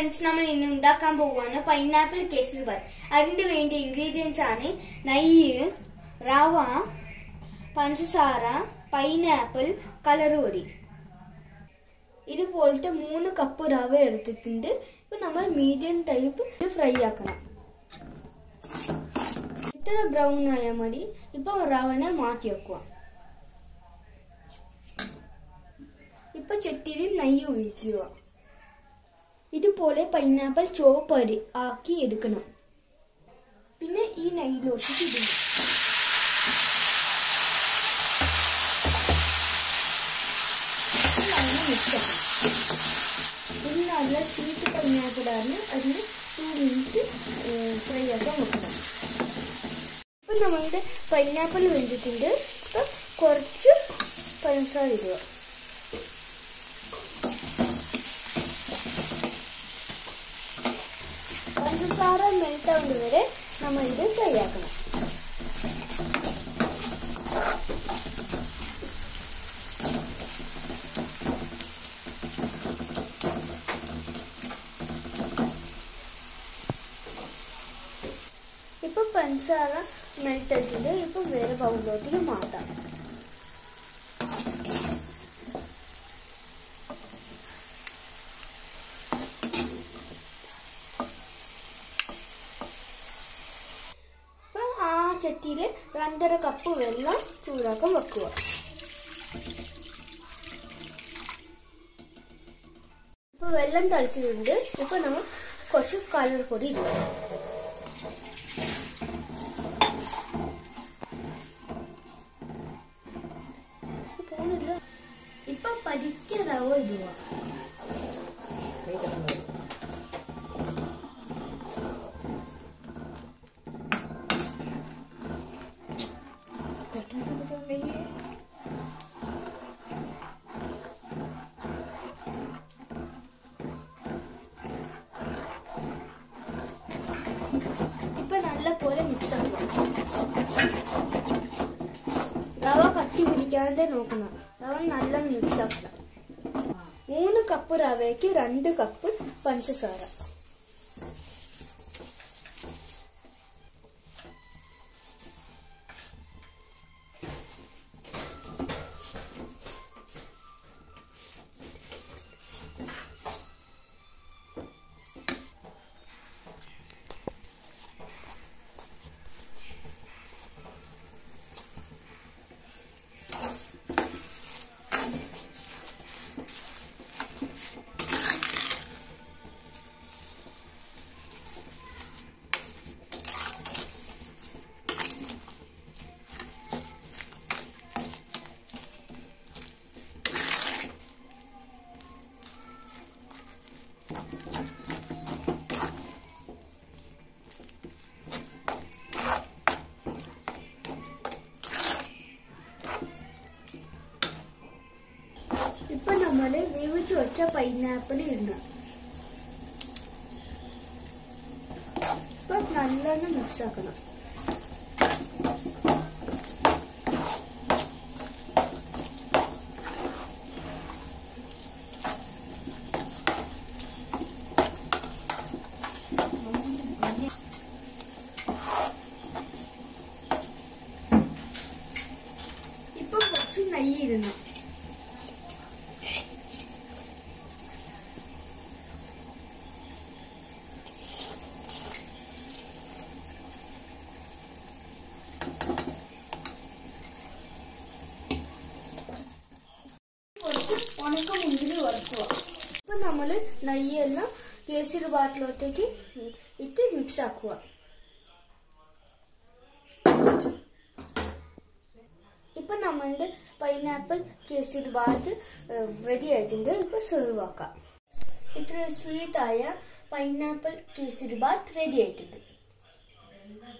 Friends നമ്മൾ ഇന്ന് ഉണ്ടാക്കാൻ പോകുന്ന പൈനാപ്പിൾ കേസരി ബാത്ത്. അതിനു വേണ്ടി ഇൻഗ്രീഡിയൻസ് ആണ് നെയ്യ്, റവ, പഞ്ചസാര, പൈനാപ്പിൾ, കലറോരി. ഇതുപോലത്തെ 3 കപ്പ് റവ എടുത്തിട്ടുണ്ട്. ഇപ്പോൾ നമ്മൾ മീഡിയം ടൈപ്പ് ഫ്രൈ ആക്കണം. ഇത്ര ബ്രൗൺ ആയാൽ മതി. ഇപ്പോൾ റവനെ മാറ്റി വെക്കുക. ഇപ്പോൾ ചട്ടിയിൽ നെയ്യ് ഒഴിക്കുക. ഇതുപോലെ പൈനാപ്പിൾ ചോപ്പ് ആക്കി എടുക്കണം. പിന്നെ ഈ നെയ്യിലോട്ട് ഇടുന്നു. ഇത് നല്ല ചീട്ട് പൈനാപ്പിളാണ്. അതിന് 2 മിനിറ്റ് ഫ്രൈ ആക്കാൻ വെക്കണം. ഇപ്പം നമ്മളുടെ പൈനാപ്പിൾ വെന്തിട്ടുണ്ട്. ഇപ്പം കുറച്ച് പഞ്ചസാര ഇടുക. പഞ്ചസാര മെൽറ്റാവുന്നത് വരെ നമ്മളിത് ഫ്രൈ ആക്കണം. ഇപ്പം പഞ്ചസാര മെൽറ്റായിട്ടുണ്ട്. ഇപ്പം വേറെ ബൗളിലോട്ട് മാറ്റാം. ചട്ടിയിൽ 2½ കപ്പ് വെള്ളം ചൂടാക്കാൻ വെക്കുക. ഇപ്പോൾ വെള്ളം തളിച്ചിട്ടുണ്ട്. ഇപ്പോൾ നമ്മൾ കുറച്ച് കലർപ്പൊടി ഇടുക. ഇപ്പം പതിച്ച റവ ഇടുക. റവ കത്തി പിടിക്കാതെ നോക്കണം. റവ നല്ല മിക്സ് ആക്കണം. 3 കപ്പ് റവയ്ക്ക് 2 കപ്പ് പഞ്ചസാര. ഇപ്പൊ നമ്മൾ വേവിച്ചു വെച്ച പൈനാപ്പിൾ ഇടണം. ഇപ്പൊ നല്ലോണം മിക്സ് ആക്കണം. ഇപ്പൊ കുറച്ച് നെയ്യ് ഇടണം. ഉണക്കമുന്തിരി വറുക്കുക. ഇപ്പം നമ്മൾ നെയ്യെല്ലാം കേസരി ബാത്തിലോട്ടേക്ക് ഇട്ട് മിക്സ് ആക്കുക. ഇപ്പം നമ്മളുടെ പൈനാപ്പിൾ കേസരി ബാത്ത് റെഡി ആയിട്ടുണ്ട്. ഇപ്പം സെർവ് ആക്കാം. ഇത്ര സ്വീറ്റായ പൈനാപ്പിൾ കേസരി ബാത്ത് റെഡി ആയിട്ടുണ്ട്.